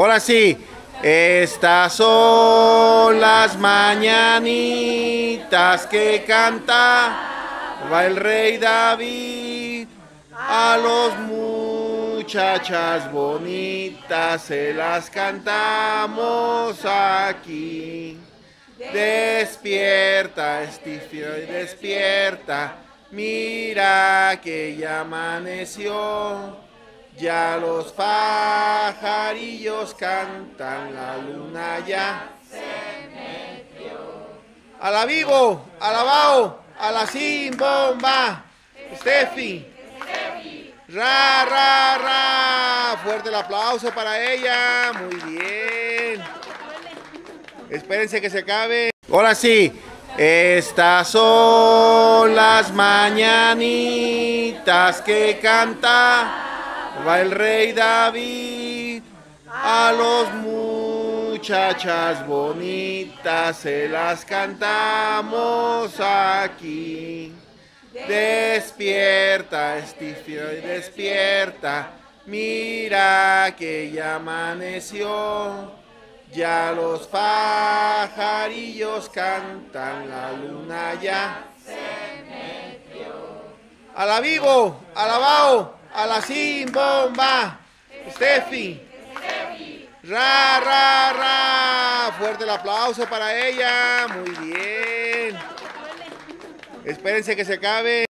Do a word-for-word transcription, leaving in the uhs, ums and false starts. Ahora sí. Estas son las mañanitas que cantaba el rey David. A los muchachas bonitas se las cantamos aquí. Despierta, Estefanía, despierta. Mira que ya amaneció. Ya los pajarillos cantan, la luna ya se metió. A la vivo, alabao, a la sin bomba. Estefi, ra, ra, ra. Fuerte el aplauso para ella. Muy bien. Espérense que se acabe. Ahora sí. Estas son las mañanitas que canta va el rey David. A los muchachas bonitas se las cantamos aquí. Despierta, Estefanía, despierta. Mira que ya amaneció. Ya los pajarillos cantan, la luna ya se metió. A la vivo, alabao, a la sin bomba. Estefi, ra, ra, ra. Fuerte el aplauso para ella. Muy bien. Espérense que se acabe.